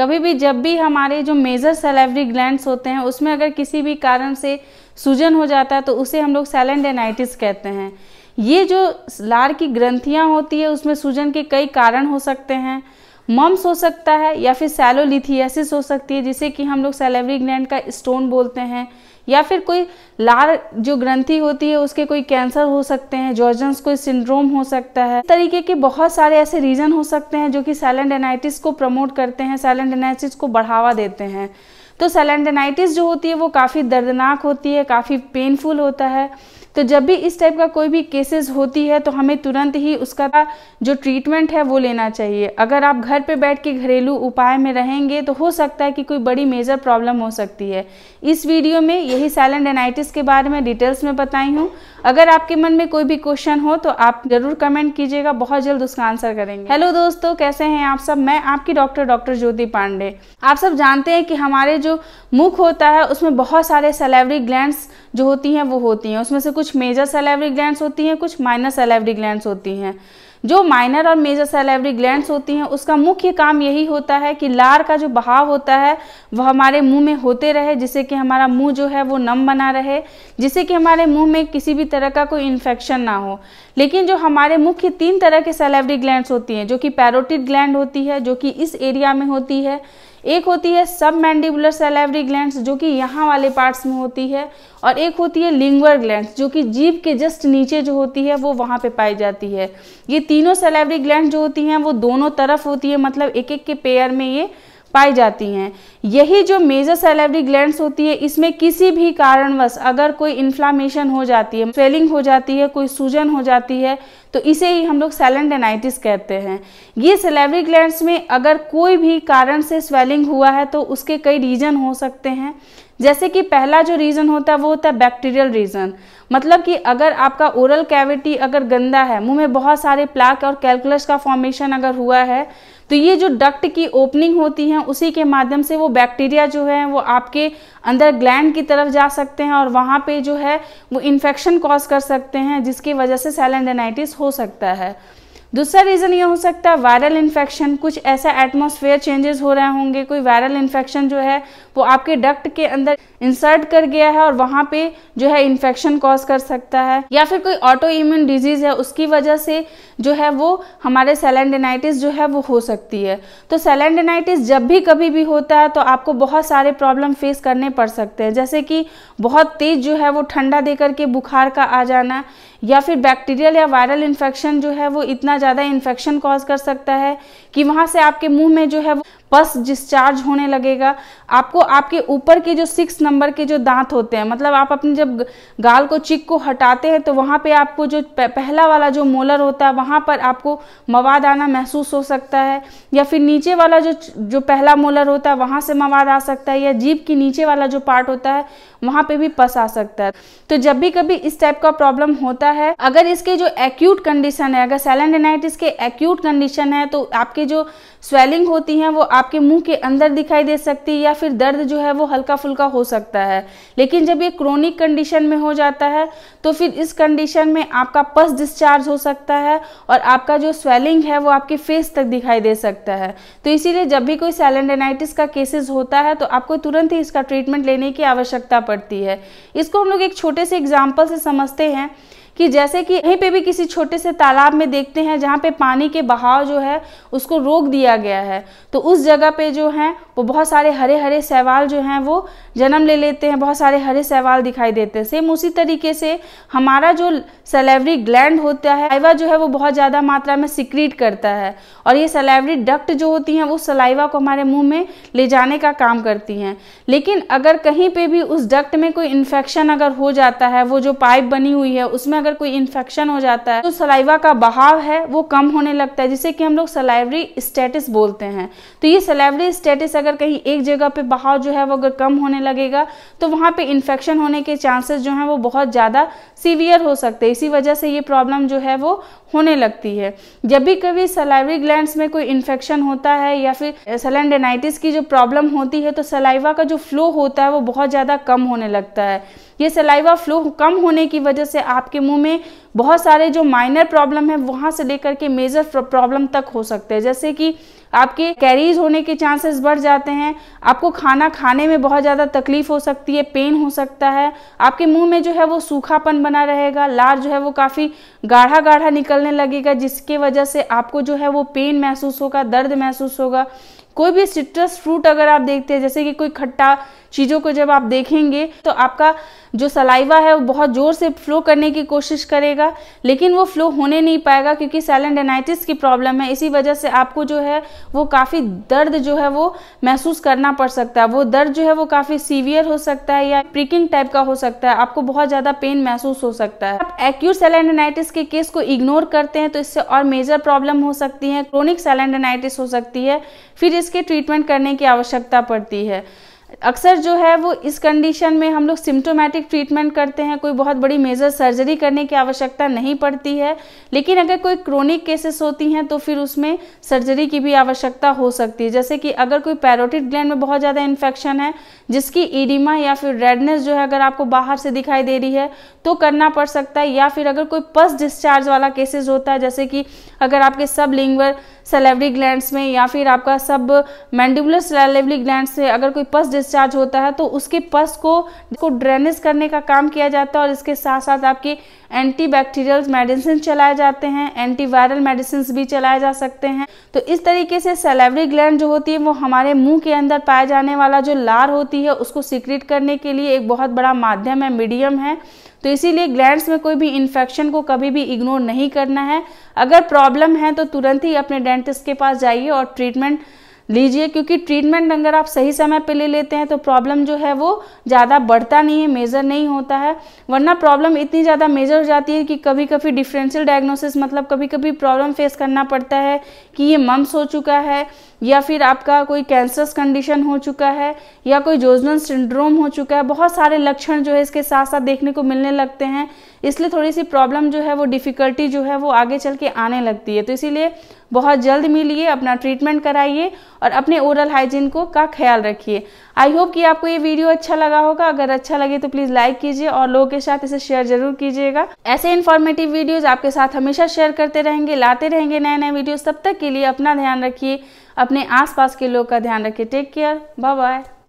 कभी भी जब भी हमारे जो मेजर सैलिवरी ग्लैंड्स होते हैं उसमें अगर किसी भी कारण से सूजन हो जाता है तो उसे हम लोग सियालाडेनाइटिस कहते हैं। ये जो लार की ग्रंथियाँ होती है उसमें सूजन के कई कारण हो सकते हैं, मम्स हो सकता है या फिर सियालोलिथियासिस हो सकती है जिसे कि हम लोग सैलिवरी ग्लैंड का स्टोन बोलते हैं, या फिर कोई लार जो ग्रंथि होती है उसके कोई कैंसर हो सकते हैं, जॉर्जेंस कोई सिंड्रोम हो सकता है। इस तरीके के बहुत सारे ऐसे रीजन हो सकते हैं जो कि सियालाडेनाइटिस को प्रमोट करते हैं, सियालाडेनाइटिस को बढ़ावा देते हैं। तो सियालाडेनाइटिस जो होती है वो काफ़ी दर्दनाक होती है, काफ़ी पेनफुल होता है। तो जब भी इस टाइप का कोई भी केसेस होती है तो हमें तुरंत ही उसका जो ट्रीटमेंट है वो लेना चाहिए। अगर आप घर पे बैठ के घरेलू उपाय में रहेंगे तो हो सकता है कि कोई बड़ी मेजर प्रॉब्लम हो सकती है। इस वीडियो में यही सियालाडेनाइटिस के बारे में डिटेल्स में बताई हूँ। अगर आपके मन में कोई भी क्वेश्चन हो तो आप ज़रूर कमेंट कीजिएगा, बहुत जल्द उसका आंसर करेंगे। हेलो दोस्तों, कैसे हैं आप सब? मैं आपकी डॉक्टर ज्योति पांडे। आप सब जानते हैं कि हमारे जो मुख होता है उसमें बहुत सारे सैलिवरी ग्लैंड्स जो होती हैं वो होती हैं। उसमें से कुछ मेजर सैलिवरी ग्लैंड्स होती हैं, कुछ माइनर सैलिवरी ग्लैंड्स होती हैं। जो माइनर और मेजर सैलिवरी ग्लैंड्स होती हैं उसका मुख्य काम यही होता है कि लार का जो बहाव होता है वह हमारे मुंह में होते रहे, जिससे कि हमारा मुंह जो है वो नम बना रहे, जिससे कि हमारे मुंह में किसी भी तरह का कोई इन्फेक्शन ना हो। लेकिन जो हमारे मुख्य तीन तरह के सैलिवरी ग्लैंड्स होती हैं, जो कि पैरोटिड ग्लैंड होती है जो कि इस एरिया में होती है, एक होती है सबमैंडिबुलर सैलिवरी ग्लैंड्स जो कि यहाँ वाले पार्ट्स में होती है, और एक होती है लिंगुअल ग्लैंड्स जो कि जीभ के जस्ट नीचे जो होती है वो वहाँ पे पाई जाती है। ये तीनों सैलिवरी ग्लैंड जो होती हैं वो दोनों तरफ होती है, मतलब एक एक के पेयर में ये पाई जाती हैं। यही जो मेजर सैलिवरी ग्लैंड्स होती है इसमें किसी भी कारणवश अगर कोई इन्फ्लामेशन हो जाती है, स्वेलिंग हो जाती है, कोई सूजन हो जाती है तो इसे ही हम लोग सियालाडेनाइटिस कहते हैं। ये सैलिवरी ग्लैंड्स में अगर कोई भी कारण से स्वेलिंग हुआ है तो उसके कई रीज़न हो सकते हैं। जैसे कि पहला जो रीज़न होता है वो होता है बैक्टीरियल रीज़न, मतलब कि अगर आपका ओरल कैविटी अगर गंदा है, मुंह में बहुत सारे प्लाक और कैलकुलस का फॉर्मेशन अगर हुआ है तो ये जो डक्ट की ओपनिंग होती है उसी के माध्यम से वो बैक्टीरिया जो है वो आपके अंदर ग्लैंड की तरफ जा सकते हैं और वहाँ पे जो है वो इन्फेक्शन कॉज कर सकते हैं, जिसकी वजह से सियालाडेनाइटिस हो सकता है। दूसरा रीज़न ये हो सकता है वायरल इन्फेक्शन। कुछ ऐसा एटमॉस्फेयर चेंजेस हो रहे होंगे, कोई वायरल इन्फेक्शन जो है वो आपके डक्ट के अंदर इंसर्ट कर गया है और वहाँ पे जो है इन्फेक्शन कॉज कर सकता है। या फिर कोई ऑटो इम्यून डिजीज़ है उसकी वजह से जो है वो हमारे सियालाडेनाइटिस जो है वो हो सकती है। तो सियालाडेनाइटिस जब भी कभी भी होता है तो आपको बहुत सारे प्रॉब्लम फेस करने पड़ सकते हैं, जैसे कि बहुत तेज़ जो है वो ठंडा दे करके बुखार का आ जाना, या फिर बैक्टीरियल या वायरल इन्फेक्शन जो है वो इतना ज़्यादा इन्फेक्शन कॉज कर सकता है कि वहाँ से आपके मुंह में जो है वो पस डिस्चार्ज होने लगेगा। आपको आपके ऊपर के जो 6 नंबर के जो दांत होते हैं, मतलब आप अपने जब गाल को चिक को हटाते हैं तो वहाँ पे आपको जो पहला वाला जो मोलर होता है वहाँ पर आपको मवाद आना महसूस हो सकता है, या फिर नीचे वाला जो पहला मोलर होता है वहाँ से मवाद आ सकता है, या जीभ के नीचे वाला जो पार्ट होता है वहाँ पे भी पस आ सकता है। तो जब भी कभी इस टाइप का प्रॉब्लम होता है, अगर इसके जो एक्यूट कंडीशन है, अगर सियालाडेनाइटिस के एक्यूट कंडीशन है तो आपके जो स्वेलिंग होती है वो आपके मुंह के अंदर दिखाई दे सकती है, या फिर दर्द जो है वो हल्का फुल्का हो सकता है। लेकिन जब ये क्रोनिक कंडीशन में हो जाता है तो फिर इस कंडीशन में आपका पस डिस्चार्ज हो सकता है और आपका जो स्वेलिंग है वो आपके फेस तक दिखाई दे सकता है। तो इसीलिए जब भी कोई सियालाडेनाइटिस का केसेस होता है तो आपको तुरंत ही इसका ट्रीटमेंट लेने की आवश्यकता पड़ती है। इसको हम लोग एक छोटे से एग्जाम्पल से समझते हैं कि जैसे कि कहीं पे भी किसी छोटे से तालाब में देखते हैं जहाँ पे पानी के बहाव जो है उसको रोक दिया गया है, तो उस जगह पे जो हैं वो बहुत सारे हरे हरे शैवाल जो हैं वो जन्म ले लेते हैं, बहुत सारे हरे शैवाल दिखाई देते हैं। सेम उसी तरीके से हमारा जो सैलिवरी ग्लैंड होता है, सलाइवा जो है वो बहुत ज़्यादा मात्रा में सिक्रीट करता है और ये सलाइवरी डक्ट जो होती हैं वो सलाइवा को हमारे मुँह में ले जाने का काम करती हैं। लेकिन अगर कहीं पर भी उस डक्ट में कोई इन्फेक्शन अगर हो जाता है, वो जो पाइप बनी हुई है उसमें अगर कोई इन्फेक्शन हो जाता है तो सलाइवा का बहाव है वो कम होने लगता है, जिसे कि हम लोग सलाइवरी स्टेटस बोलते हैं। तो ये सलाइवरी स्टेटस अगर कहीं एक जगह पे बहाव जो है वो अगर कम होने लगेगा तो वहाँ पे इन्फेक्शन होने के चांसेस जो हैं वो बहुत ज़्यादा सीवियर हो सकते हैं। इसी वजह से ये प्रॉब्लम जो है वो होने लगती है। जब भी कभी सलाइवरी ग्लैंड्स में कोई इन्फेक्शन होता है या फिर सियालाडेनाइटिस की जो प्रॉब्लम होती है तो सलाइवा का जो फ्लो होता है वो बहुत ज़्यादा कम होने लगता है। ये सलाइवा फ्लो कम होने की वजह से आपके मुंह में बहुत सारे जो माइनर प्रॉब्लम है वहाँ से लेकर के मेजर प्रॉब्लम तक हो सकते हैं, जैसे कि आपके कैरीज होने के चांसेस बढ़ जाते हैं, आपको खाना खाने में बहुत ज़्यादा तकलीफ हो सकती है, पेन हो सकता है, आपके मुंह में जो है वो सूखापन बना रहेगा, लार जो है वो काफ़ी गाढ़ा गाढ़ा निकलने लगेगा, जिसके वजह से आपको जो है वो पेन महसूस होगा, दर्द महसूस होगा। कोई भी सिट्रस फ्रूट अगर आप देखते हैं, जैसे कि कोई खट्टा चीज़ों को जब आप देखेंगे तो आपका जो सलाइवा है वो बहुत ज़ोर से फ्लो करने की कोशिश करेगा, लेकिन वो फ्लो होने नहीं पाएगा क्योंकि सियालाडेनाइटिस की प्रॉब्लम है। इसी वजह से आपको जो है वो काफ़ी दर्द जो है वो महसूस करना पड़ सकता है। वो दर्द जो है वो काफ़ी सीवियर हो सकता है या प्रिकिंग टाइप का हो सकता है, आपको बहुत ज़्यादा पेन महसूस हो सकता है। आप एक्यूट सियालाडेनाइटिस के केस को इग्नोर करते हैं तो इससे और मेजर प्रॉब्लम हो सकती है, क्रोनिक सियालाडेनाइटिस हो सकती है, फिर इसके ट्रीटमेंट करने की आवश्यकता पड़ती है। अक्सर जो है वो इस कंडीशन में हम लोग सिम्टोमेटिक ट्रीटमेंट करते हैं, कोई बहुत बड़ी मेजर सर्जरी करने की आवश्यकता नहीं पड़ती है, लेकिन अगर कोई क्रोनिक केसेस होती हैं तो फिर उसमें सर्जरी की भी आवश्यकता हो सकती है। जैसे कि अगर कोई पैरोटिड ग्लैंड में बहुत ज़्यादा इन्फेक्शन है जिसकी एडिमा या फिर रेडनेस जो है अगर आपको बाहर से दिखाई दे रही है तो करना पड़ सकता है, या फिर अगर कोई पस डिस्चार्ज वाला केसेस होता है, जैसे कि अगर आपके सबलिंगुअल सैलेवरी ग्लैंड्स में या फिर आपका सबमैंडिबुलर सैलेवरी ग्लैंड्स से अगर कोई पस डिस्चार्ज होता है तो उसके पस को ड्रेनेज करने का काम किया जाता है, और इसके साथ साथ आपके एंटीबैक्टीरियल मेडिसिन चलाए जाते हैं, एंटीवायरल मेडिसिन भी चलाए जा सकते हैं। तो इस तरीके से सैलेवरी ग्लैंड जो होती है वो हमारे मुंह के अंदर पाए जाने वाला जो लार होती है उसको सीक्रेट करने के लिए एक बहुत बड़ा माध्यम है, मीडियम है। तो इसीलिए ग्लैंड्स में कोई भी इन्फेक्शन को कभी भी इग्नोर नहीं करना है। अगर प्रॉब्लम है तो तुरंत ही अपने डेंटिस्ट के पास जाइए और ट्रीटमेंट लीजिए, क्योंकि ट्रीटमेंट अगर आप सही समय पे ले लेते हैं तो प्रॉब्लम जो है वो ज़्यादा बढ़ता नहीं है, मेजर नहीं होता है। वरना प्रॉब्लम इतनी ज़्यादा मेजर हो जाती है कि कभी कभी डिफरेंशियल डायग्नोसिस, मतलब कभी कभी प्रॉब्लम फेस करना पड़ता है कि ये मम्स हो चुका है, या फिर आपका कोई कैंसरस कंडीशन हो चुका है, या कोई जोजनल सिंड्रोम हो चुका है। बहुत सारे लक्षण जो है इसके साथ साथ देखने को मिलने लगते हैं, इसलिए थोड़ी सी प्रॉब्लम जो है वो डिफ़िकल्टी जो है वो आगे चल के आने लगती है। तो इसीलिए बहुत जल्द मिलिए, अपना ट्रीटमेंट कराइए और अपने ओरल हाइजीन का ख्याल रखिए। आई होप कि आपको ये वीडियो अच्छा लगा होगा। अगर अच्छा लगे तो प्लीज़ लाइक कीजिए और लोगों के साथ इसे शेयर जरूर कीजिएगा। ऐसे इन्फॉर्मेटिव वीडियोज़ आपके साथ हमेशा शेयर करते रहेंगे, लाते रहेंगे नए नए वीडियोज़। तब तक के लिए अपना ध्यान रखिए, अपने आसपास के लोग का ध्यान रखिए। Take care, bye bye.